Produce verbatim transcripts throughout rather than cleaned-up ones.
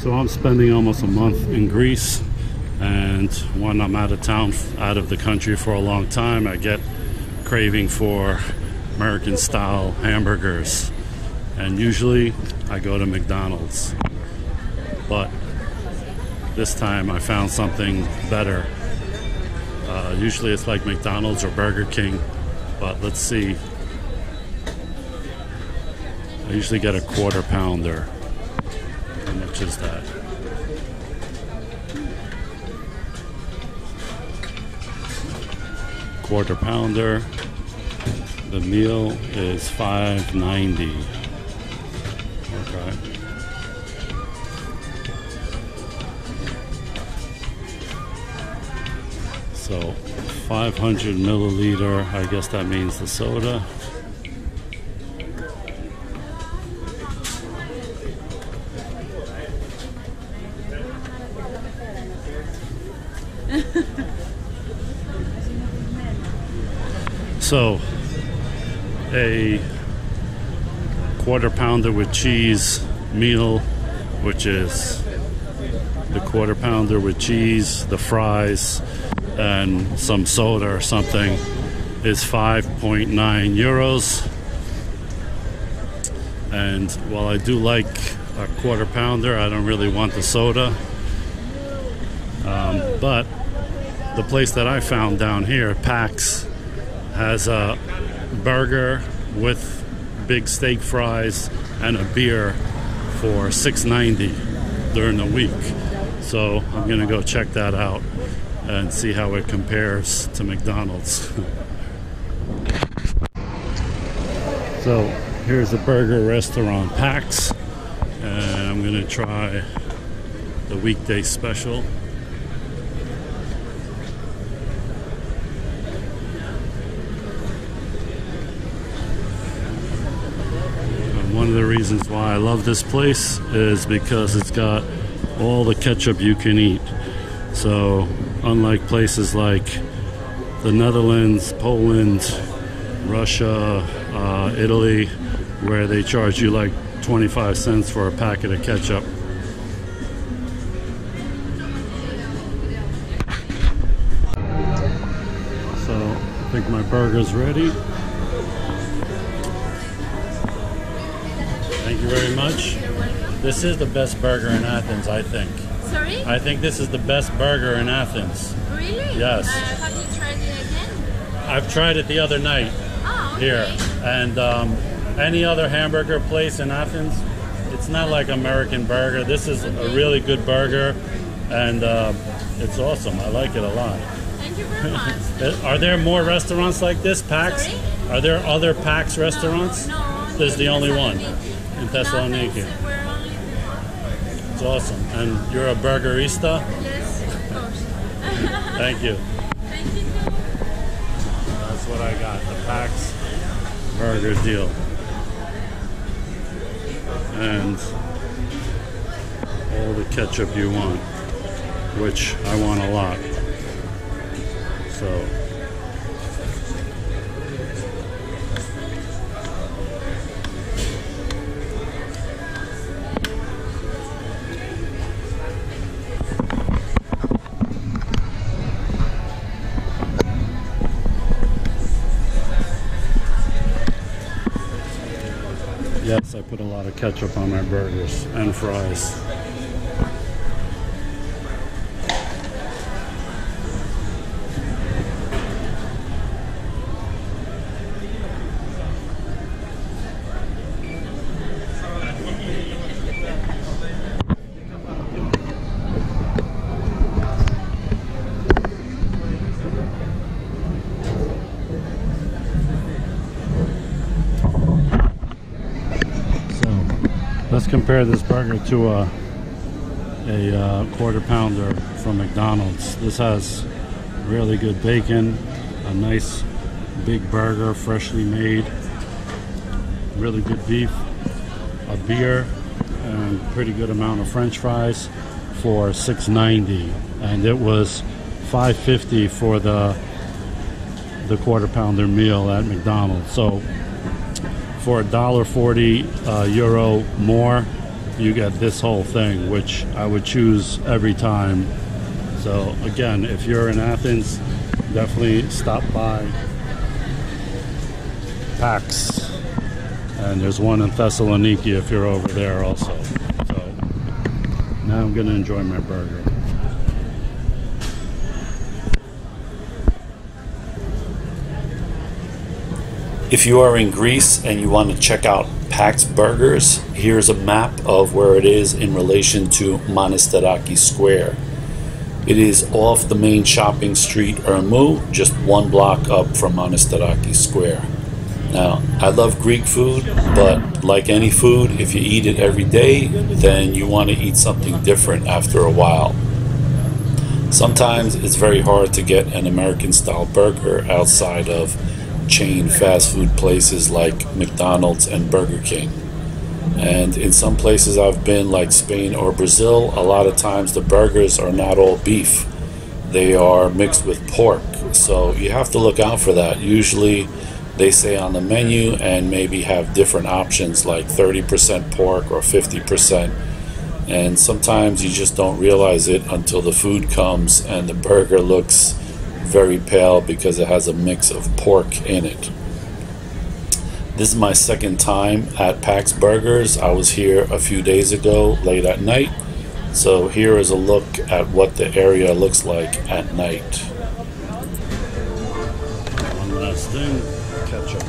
So I'm spending almost a month in Greece, and when I'm out of town, out of the country for a long time, I get craving for American style hamburgers, and usually I go to McDonald's, but this time I found something better. Uh, usually it's like McDonald's or Burger King, but let's see. I usually get a quarter pounder. How much is that? Quarter pounder. The meal is five ninety. Okay. So five hundred milliliter. I guess that means the soda. So, a quarter pounder with cheese meal, which is the quarter pounder with cheese, the fries, and some soda or something, is five point nine euros. And while I do like a quarter pounder, I don't really want the soda. Um, but the place that I found down here, Pax, has a burger with big steak fries and a beer for six ninety during the week. So I'm gonna go check that out and see how it compares to McDonald's. So here's a burger restaurant, Pax, and I'm gonna try the weekday special. One of the reasons why I love this place is because it's got all the ketchup you can eat. So unlike places like the Netherlands, Poland, Russia, uh, Italy, where they charge you like twenty-five cents for a packet of ketchup. So I think my burger's ready. Thank you very much. This is the best burger in Athens, I think. Sorry? I think this is the best burger in Athens. Really? Yes. Uh, have you tried it again? I've tried it the other night oh, okay. here. And um, any other hamburger place in Athens, it's not like American burger. This is okay. a really good burger, and uh, it's awesome. I like it a lot. Thank you very much. Are there more restaurants like this, Pax? Sorry? Are there other Pax restaurants? No, no, this is the only one. In Thessaloniki. It's awesome. And you're a burgerista? Yes, of course. Thank you. Thank you. That's what I got, the Pax burger deal. And all the ketchup you want, which I want a lot. So. Yes, I put a lot of ketchup on my burgers and fries. Let's compare this burger to a, a uh, quarter pounder from McDonald's. This has really good bacon, a nice big burger, freshly made, really good beef, a beer, and pretty good amount of French fries for six ninety. And it was five fifty for the the quarter pounder meal at McDonald's. So for a dollar forty uh, euro more, you get this whole thing, which I would choose every time. So again, if you're in Athens, definitely stop by Pax. And there's one in Thessaloniki if you're over there also. So now I'm gonna enjoy my burger. If you are in Greece and you want to check out Pax Burgers, here's a map of where it is in relation to Monastiraki Square. It is off the main shopping street Ermou, just one block up from Monastiraki Square. Now, I love Greek food, but like any food, if you eat it every day, then you want to eat something different after a while. Sometimes it's very hard to get an American-style burger outside of chain fast food places like McDonald's and Burger King. And in some places I've been, like Spain or Brazil, a lot of times the burgers are not all beef. They are mixed with pork. So you have to look out for that. Usually they say on the menu and maybe have different options like thirty percent pork or fifty percent. And sometimes you just don't realize it until the food comes and the burger looks very pale because it has a mix of pork in it. This is my second time at Pax Burgers. I was here a few days ago late at night, so here is a look at what the area looks like at night. One last thing, ketchup.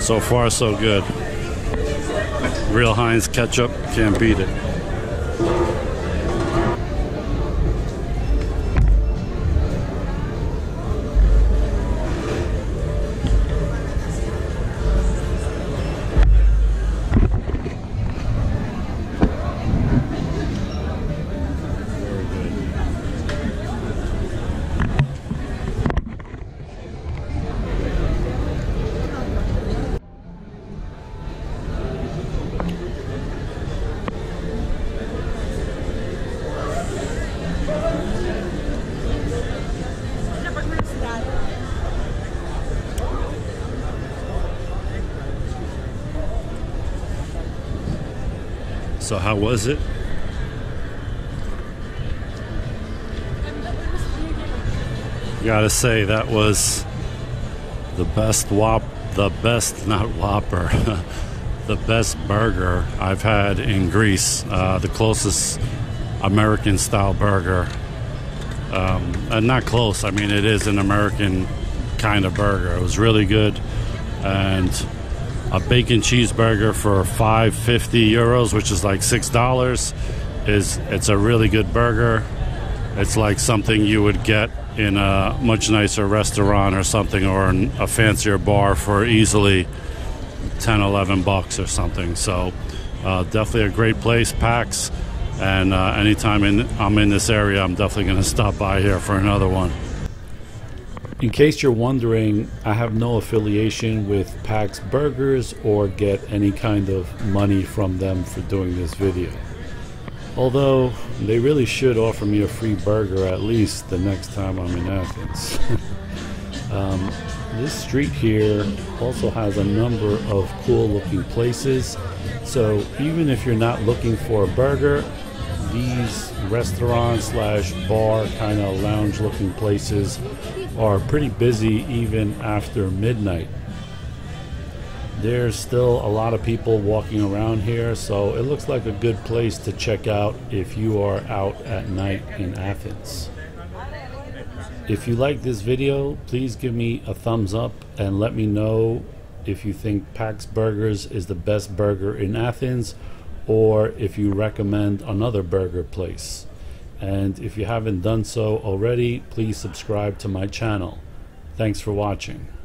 So far, so good. Real Heinz ketchup, can't beat it. So how was it? Gotta say that was the best whop, the best not whopper, the best burger I've had in Greece. Uh, the closest American-style burger, um, and not close. I mean, it is an American kind of burger. It was really good, and a bacon cheeseburger for five fifty euros, which is like six dollars, is it's a really good burger. It's like something you would get in a much nicer restaurant or something, or in a fancier bar for easily ten eleven bucks or something. So uh, definitely a great place, Pax, and uh, anytime in, I'm in this area, I'm definitely going to stop by here for another one. In case you're wondering, I have no affiliation with Pax Burgers or get any kind of money from them for doing this video. Although, they really should offer me a free burger at least the next time I'm in Athens. um, this street here also has a number of cool looking places. So even if you're not looking for a burger, these restaurant slash bar kind of lounge looking places are pretty busy even after midnight. There's still a lot of people walking around here, so it looks like a good place to check out if you are out at night in Athens. If you like this video, please give me a thumbs up and let me know if you think Pax Burgers is the best burger in Athens or if you recommend another burger place. And if you haven't done so already, please subscribe to my channel. Thanks for watching.